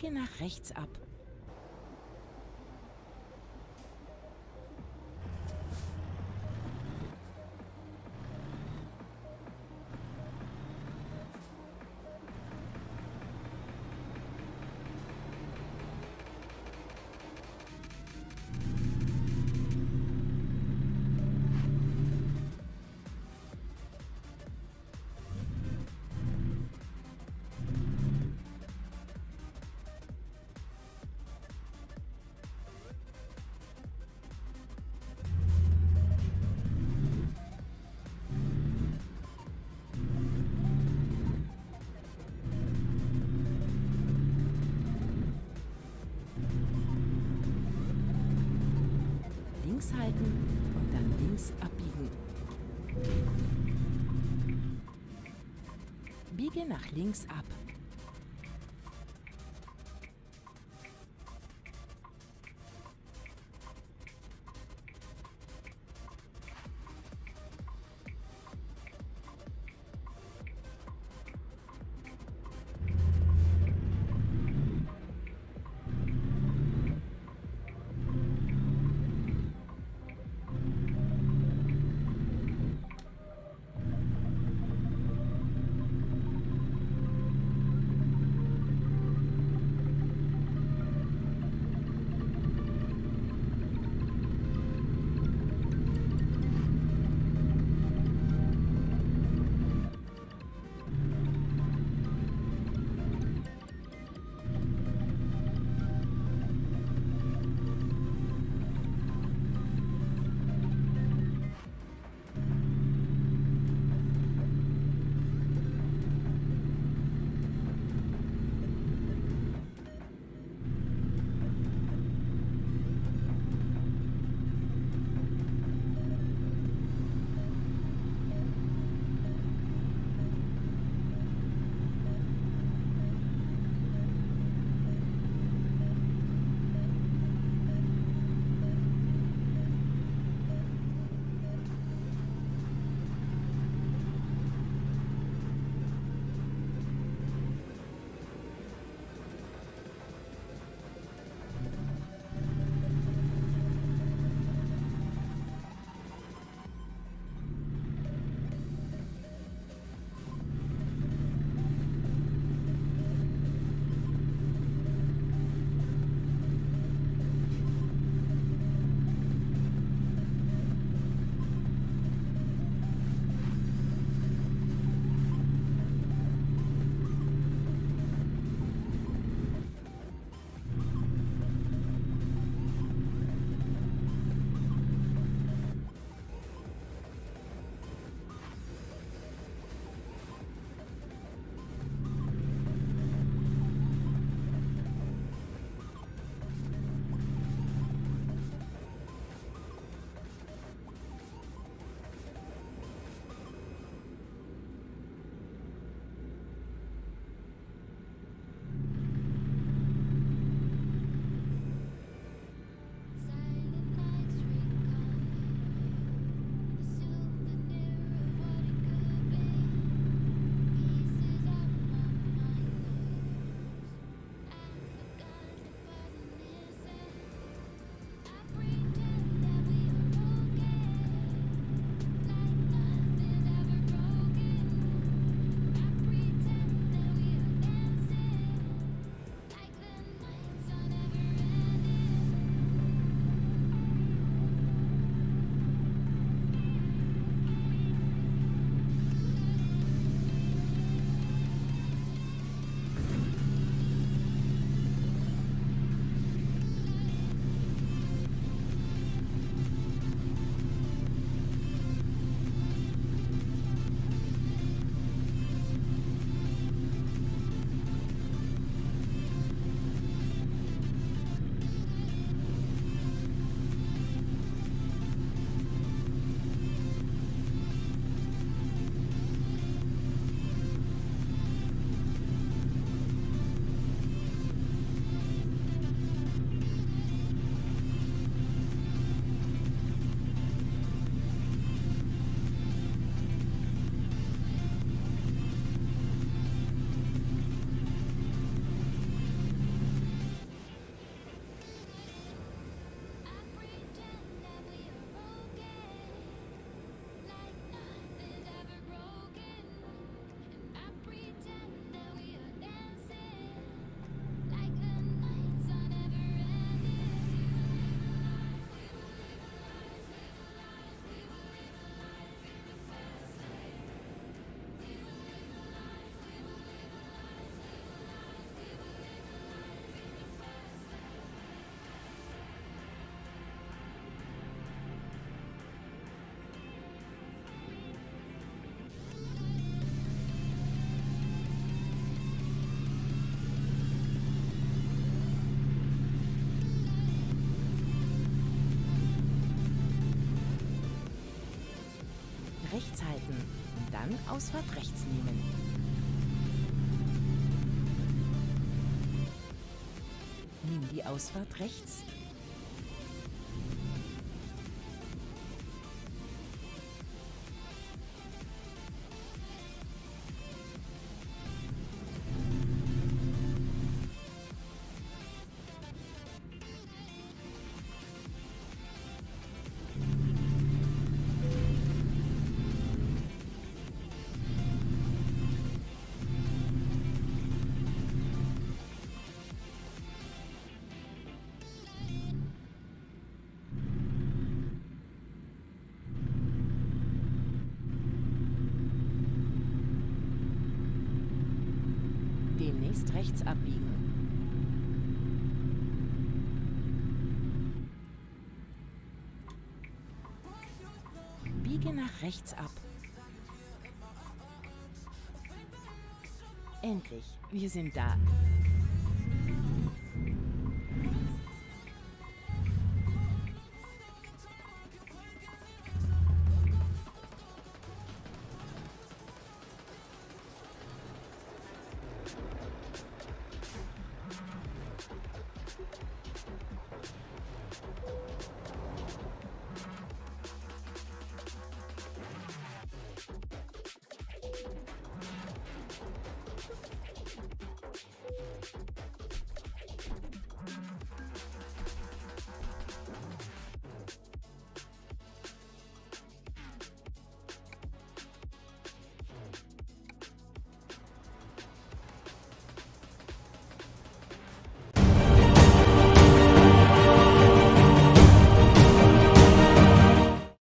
biege nach rechts ab. Links halten und dann links abbiegen. Biege nach links ab. rechts halten und dann Ausfahrt rechts nehmen. Nimm die Ausfahrt rechts. Demnächst rechts abbiegen. Biege nach rechts ab. Endlich, wir sind da.